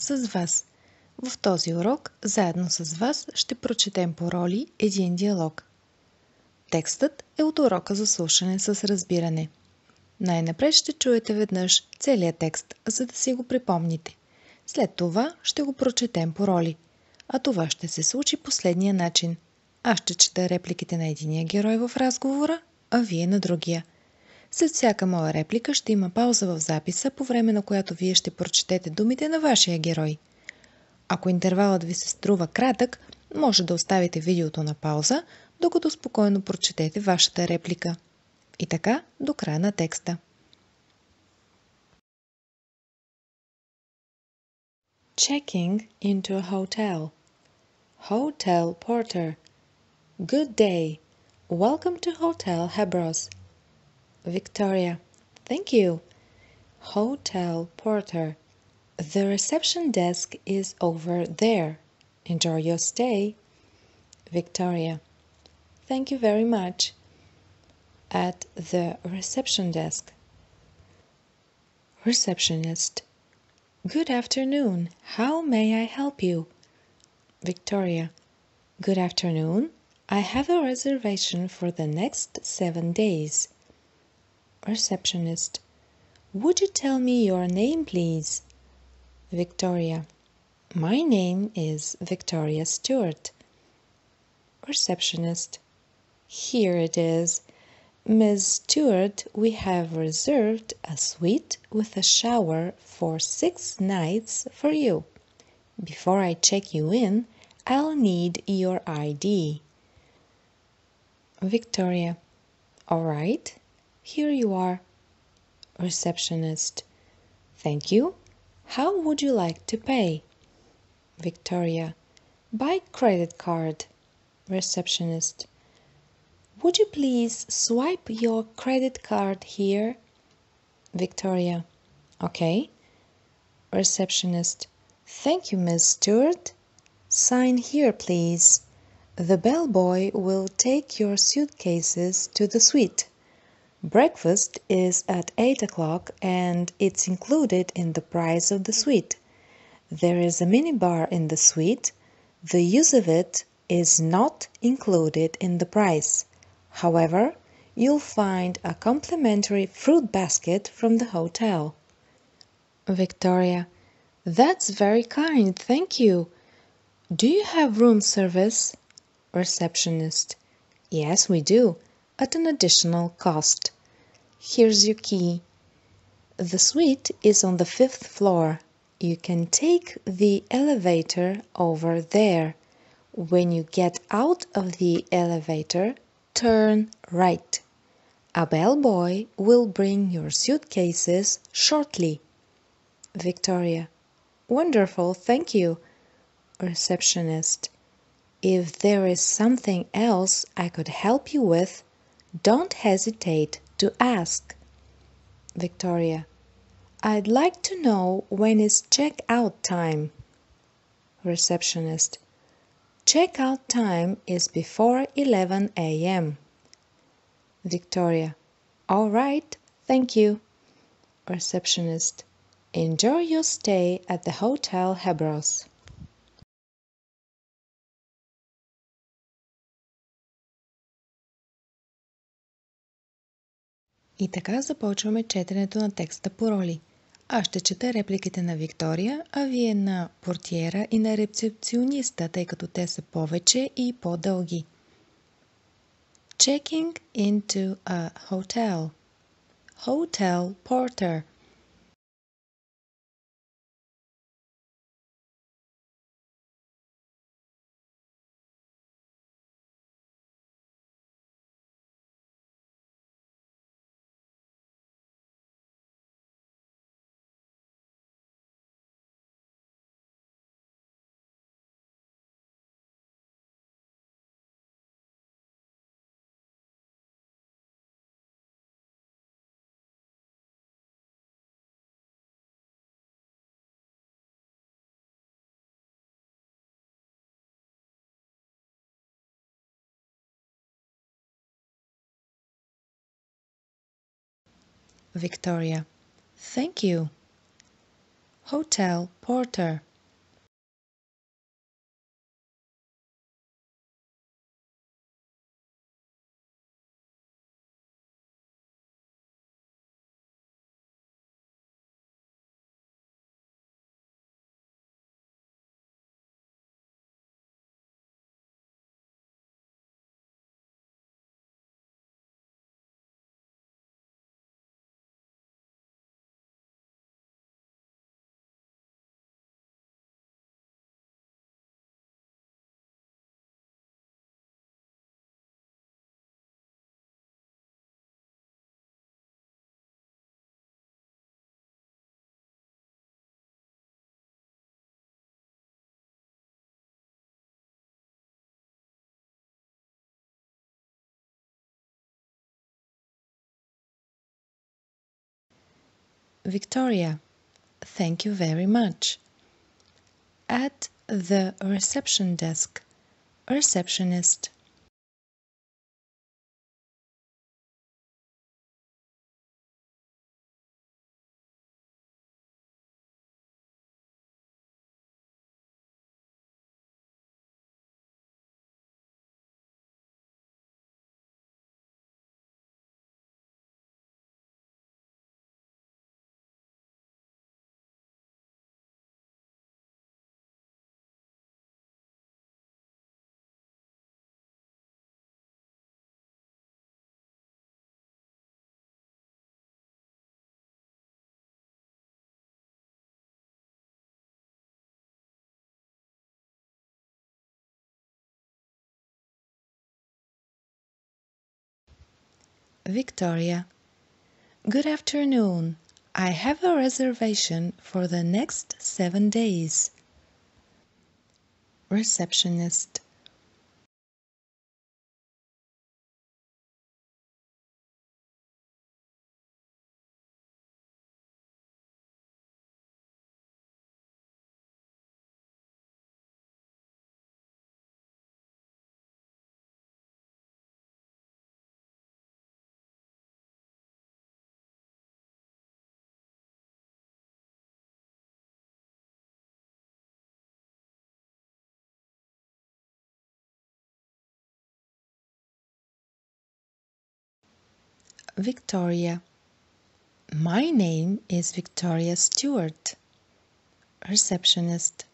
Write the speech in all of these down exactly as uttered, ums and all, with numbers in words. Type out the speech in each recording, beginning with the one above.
с вас. В този урок заедно с вас ще прочетем по роли един диалог. Текстът е от урока за слушане с разбиране. Най-напред ще чуете веднъж целият текст, за да си го припомните. След това ще го прочетем по роли. А това ще се случи последния начин. Аз ще чета репликите на единия герой в разговора, а вие на другия. След всяка моя реплика ще има пауза в записа, по време на която вие ще прочетете думите на вашия герой. Ако интервалът ви се струва кратък, може да оставите видеото на пауза, докато спокойно прочетете вашата реплика. И така до края на текста. Checking into a hotel. Hotel porter. Good day. Welcome to Hotel Hebros. Victoria. Thank you. Hotel porter. The reception desk is over there. Enjoy your stay. Victoria. Thank you very much. At the reception desk. Receptionist. Good afternoon. How may I help you? Victoria. Good afternoon. I have a reservation for the next seven days. Receptionist. Would you tell me your name, please? Victoria. My name is Victoria Stewart. Receptionist. Here it is. Miz Stewart, we have reserved a suite with a shower for six nights for you. Before I check you in, I'll need your I D. Victoria. All right, here you are. Receptionist. Thank you. How would you like to pay? Victoria. By credit card. Receptionist. Would you please swipe your credit card here? Victoria. Okay. Receptionist. Thank you, Miz Stewart. Sign here, please. The bellboy will take your suitcases to the suite. Breakfast is at eight o'clock and it's included in the price of the suite. There is a minibar in the suite. The use of it is not included in the price. However, you'll find a complimentary fruit basket from the hotel. Victoria. That's very kind, thank you. Do you have room service? Receptionist. Yes, we do, at an additional cost. Here's your key. The suite is on the fifth floor. You can take the elevator over there. When you get out of the elevator, turn right. A bellboy will bring your suitcases shortly. Victoria. Wonderful, thank you. Receptionist. If there is something else I could help you with, don't hesitate to ask. Victoria. I'd like to know when is check-out time. Receptionist. Check-out time is before eleven a m Victoria. All right, thank you. Receptionist. Enjoy your stay at the Hotel Hebros. И така започваме четенето на текста по роли. Аз ще чета репликите на Виктория, а вие на портиера и на рецепциониста, тъй като те са повече и по-дълги. Checking into a hotel. Hotel porter. Victoria. Thank you. Hotel porter. Victoria, thank you very much. At the reception desk, receptionist. Victoria. Good afternoon. I have a reservation for the next seven days. Receptionist. Victoria. My name is Victoria Stewart. Receptionist.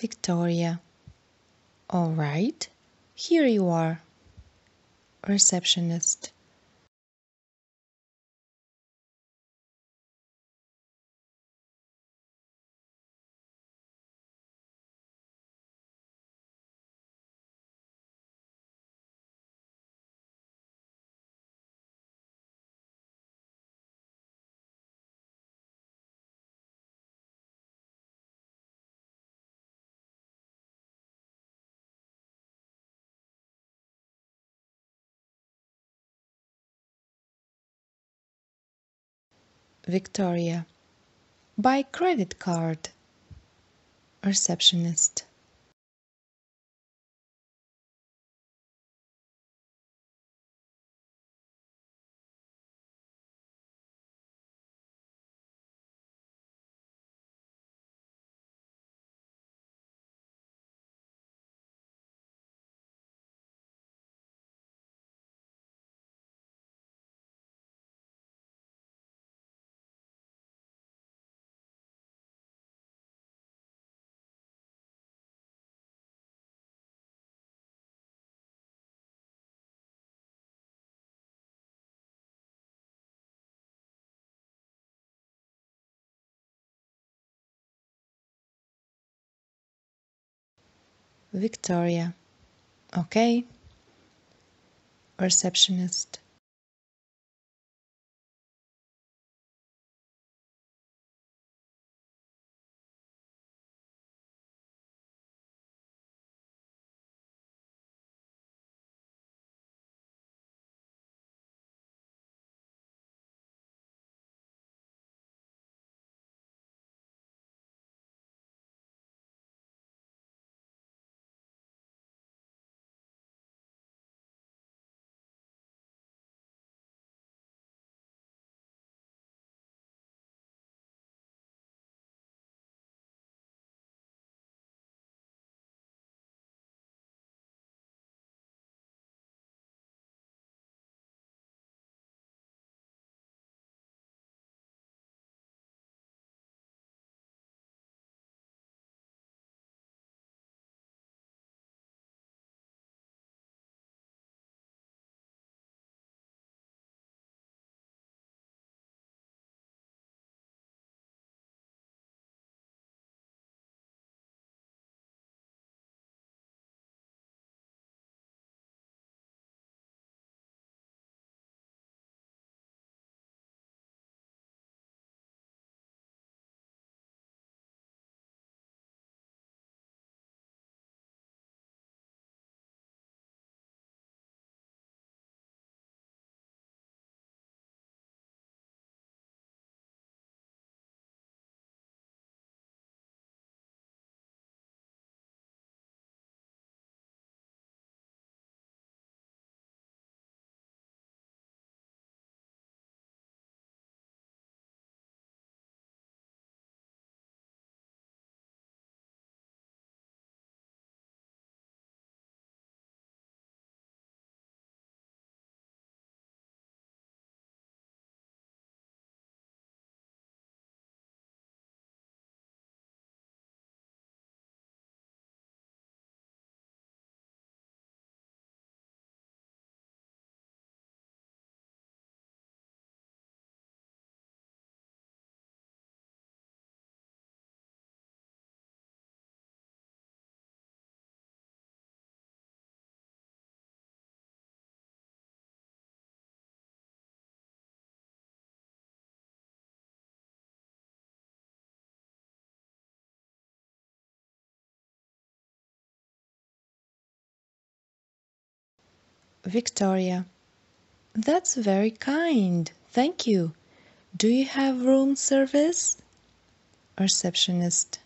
Victoria. All right, here you are. Receptionist. Victoria. By credit card. Receptionist. Victoria. Okay. Receptionist. Victoria. That's very kind. Thank you. Do you have room service? Receptionist.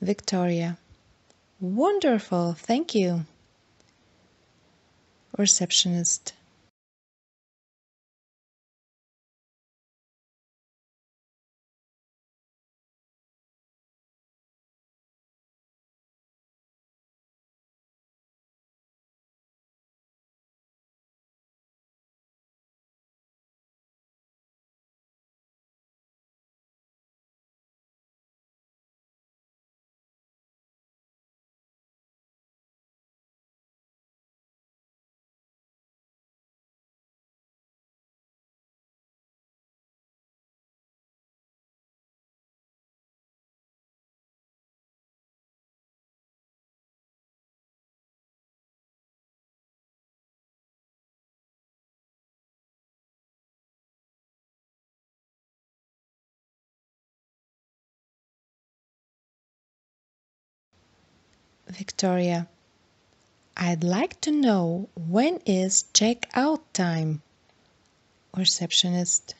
Victoria. Wonderful, thank you. Receptionist. Victoria. I'd like to know when is check-out time? Receptionist.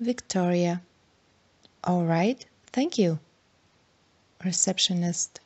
Victoria. All right, thank you. Receptionist.